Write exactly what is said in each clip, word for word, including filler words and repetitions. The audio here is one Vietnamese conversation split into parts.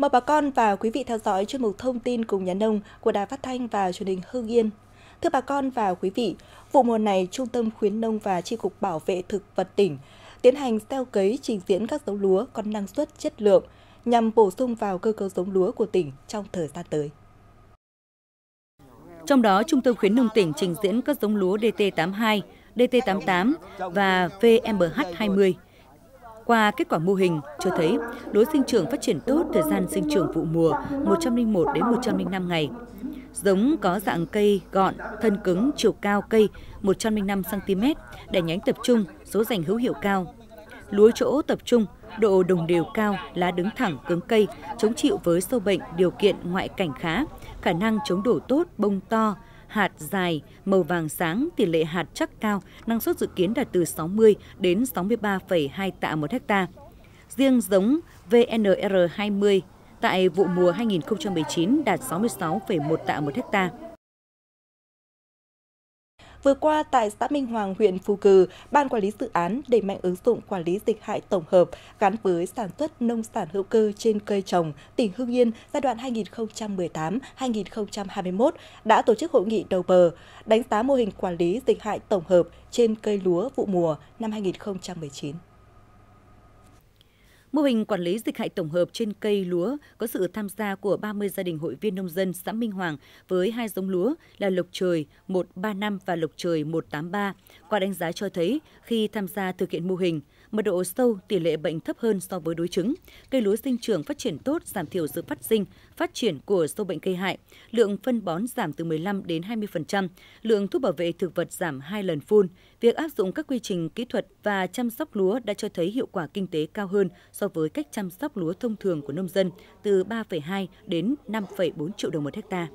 Mời bà con và quý vị theo dõi chuyên mục thông tin cùng nhà nông của Đài Phát Thanh và Truyền hình Hưng Yên. Thưa bà con và quý vị, vụ mùa này, Trung tâm Khuyến nông và Chi cục Bảo vệ Thực vật tỉnh tiến hành gieo cấy trình diễn các giống lúa có năng suất chất lượng nhằm bổ sung vào cơ cấu giống lúa của tỉnh trong thời gian tới. Trong đó, Trung tâm Khuyến nông tỉnh trình diễn các giống lúa D T tám hai, D T tám tám và V M B H hai mươi. Qua kết quả mô hình cho thấy lúa sinh trưởng phát triển tốt, thời gian sinh trưởng vụ mùa một trăm linh một đến một trăm linh năm ngày. Giống có dạng cây gọn, thân cứng, chiều cao cây một trăm linh năm xăng ti mét, đẻ nhánh tập trung, số giành hữu hiệu cao. Lúa chỗ tập trung, độ đồng đều cao, lá đứng thẳng, cứng cây, chống chịu với sâu bệnh, điều kiện ngoại cảnh khá, khả năng chống đổ tốt, bông to, hạt dài, màu vàng sáng, tỷ lệ hạt chắc cao, năng suất dự kiến đạt từ sáu mươi đến sáu mươi ba phẩy hai tạ một ha. Riêng giống V N R hai mươi tại vụ mùa hai nghìn không trăm mười chín đạt sáu mươi sáu phẩy một tạ một ha. Vừa qua, tại xã Minh Hoàng, huyện Phú Cừ, Ban Quản lý Dự án đẩy mạnh ứng dụng quản lý dịch hại tổng hợp gắn với sản xuất nông sản hữu cơ trên cây trồng tỉnh Hưng Yên giai đoạn hai nghìn không trăm mười tám đến hai nghìn không trăm hai mươi mốt đã tổ chức hội nghị đầu bờ, đánh giá mô hình quản lý dịch hại tổng hợp trên cây lúa vụ mùa năm hai nghìn không trăm mười chín. Mô hình quản lý dịch hại tổng hợp trên cây lúa có sự tham gia của ba mươi gia đình hội viên nông dân xã Minh Hoàng với hai giống lúa là Lộc Trời một ba năm và Lộc Trời một tám ba. Qua đánh giá cho thấy, khi tham gia thực hiện mô hình, mật độ sâu, tỷ lệ bệnh thấp hơn so với đối chứng, cây lúa sinh trưởng phát triển tốt, giảm thiểu sự phát sinh, phát triển của sâu bệnh gây hại, lượng phân bón giảm từ mười lăm đến hai mươi phần trăm, lượng thuốc bảo vệ thực vật giảm hai lần phun. Việc áp dụng các quy trình kỹ thuật và chăm sóc lúa đã cho thấy hiệu quả kinh tế cao hơn so với cách chăm sóc lúa thông thường của nông dân, từ ba phẩy hai đến năm phẩy bốn triệu đồng một hecta.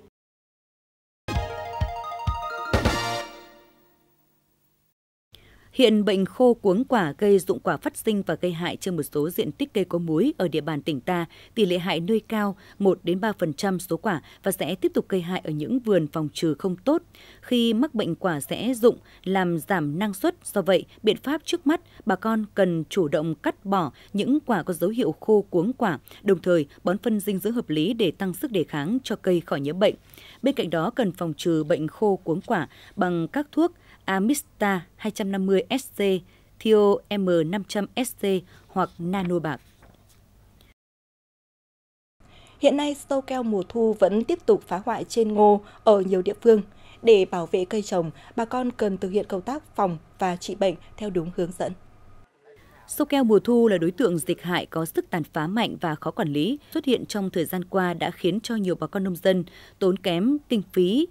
Hiện bệnh khô cuống quả gây rụng quả phát sinh và gây hại trên một số diện tích cây có múi ở địa bàn tỉnh ta, tỷ lệ hại nơi cao một đến ba phần trăm số quả và sẽ tiếp tục gây hại ở những vườn phòng trừ không tốt. Khi mắc bệnh quả sẽ rụng, làm giảm năng suất, do vậy biện pháp trước mắt bà con cần chủ động cắt bỏ những quả có dấu hiệu khô cuống quả, đồng thời bón phân dinh dưỡng hợp lý để tăng sức đề kháng cho cây khỏi nhiễm bệnh. Bên cạnh đó cần phòng trừ bệnh khô cuống quả bằng các thuốc Amista hai trăm năm mươi S C, Thio M năm trăm S C hoặc nano bạc. Hiện nay, sâu keo mùa thu vẫn tiếp tục phá hoại trên ngô ở nhiều địa phương. Để bảo vệ cây trồng, bà con cần thực hiện công tác phòng và trị bệnh theo đúng hướng dẫn. Sâu keo mùa thu là đối tượng dịch hại có sức tàn phá mạnh và khó quản lý, xuất hiện trong thời gian qua đã khiến cho nhiều bà con nông dân tốn kém kinh phí.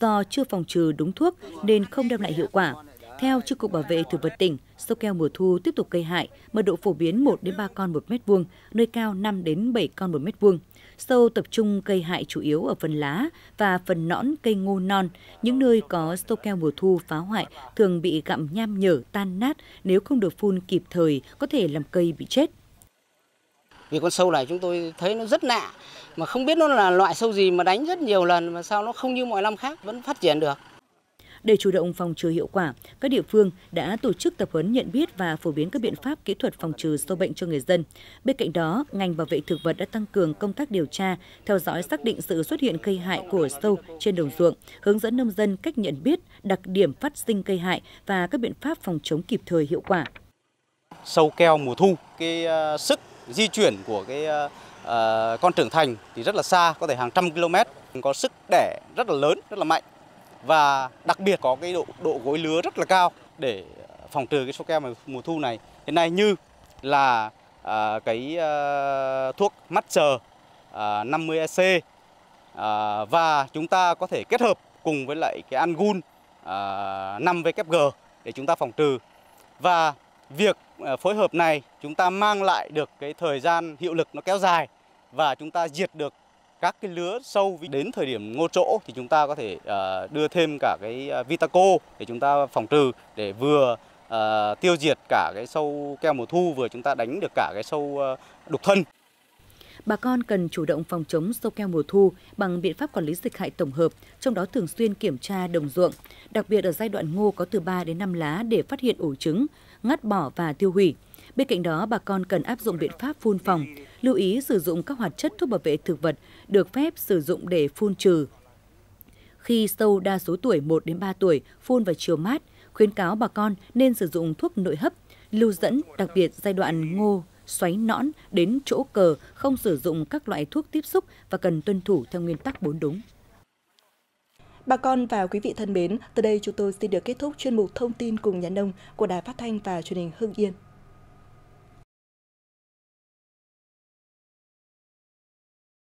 Do chưa phòng trừ đúng thuốc nên không đem lại hiệu quả. Theo Chi cục Bảo vệ Thực vật tỉnh, sâu keo mùa thu tiếp tục gây hại, mật độ phổ biến một đến ba con một mét vuông, nơi cao năm đến bảy con một mét vuông. Sâu tập trung gây hại chủ yếu ở phần lá và phần nõn cây ngô non. Những nơi có sâu keo mùa thu phá hoại thường bị gặm nham nhở, tan nát, nếu không được phun kịp thời có thể làm cây bị chết. Vì con sâu này chúng tôi thấy nó rất lạ, mà không biết nó là loại sâu gì mà đánh rất nhiều lần mà sao nó không như mọi năm khác vẫn phát triển được. Để chủ động phòng trừ hiệu quả, các địa phương đã tổ chức tập huấn nhận biết và phổ biến các biện pháp kỹ thuật phòng trừ sâu bệnh cho người dân. Bên cạnh đó, ngành bảo vệ thực vật đã tăng cường công tác điều tra, theo dõi xác định sự xuất hiện gây hại của sâu trên đồng ruộng, hướng dẫn nông dân cách nhận biết, đặc điểm phát sinh gây hại và các biện pháp phòng chống kịp thời hiệu quả. Sâu keo mùa thu, cái uh, sức di chuyển của cái uh, uh, con trưởng thành thì rất là xa, có thể hàng trăm km, có sức đẻ rất là lớn, rất là mạnh và đặc biệt có cái độ độ gối lứa rất là cao. Để phòng trừ cái sâu keo mùa thu này, hiện nay như là uh, cái uh, thuốc Matcher uh, năm mươi E C uh, và chúng ta có thể kết hợp cùng với lại cái Angun uh, năm W G để chúng ta phòng trừ. Và việc phối hợp này chúng ta mang lại được cái thời gian hiệu lực nó kéo dài và chúng ta diệt được các cái lứa sâu. Đến thời điểm ngô trỗ thì chúng ta có thể đưa thêm cả cái Vitaco để chúng ta phòng trừ, để vừa tiêu diệt cả cái sâu keo mùa thu, vừa chúng ta đánh được cả cái sâu đục thân. Bà con cần chủ động phòng chống sâu keo mùa thu bằng biện pháp quản lý dịch hại tổng hợp, trong đó thường xuyên kiểm tra đồng ruộng, đặc biệt ở giai đoạn ngô có từ ba đến năm lá để phát hiện ổ trứng, ngắt bỏ và tiêu hủy. Bên cạnh đó, bà con cần áp dụng biện pháp phun phòng, lưu ý sử dụng các hoạt chất thuốc bảo vệ thực vật được phép sử dụng để phun trừ. Khi sâu đa số tuổi một đến ba tuổi phun vào chiều mát, khuyến cáo bà con nên sử dụng thuốc nội hấp, lưu dẫn, đặc biệt giai đoạn ngô, xoáy nõn đến chỗ cờ, không sử dụng các loại thuốc tiếp xúc và cần tuân thủ theo nguyên tắc bốn đúng. Bà con và quý vị thân mến, từ đây chúng tôi xin được kết thúc chuyên mục Thông tin cùng nhà nông của Đài Phát thanh và Truyền hình Hưng Yên.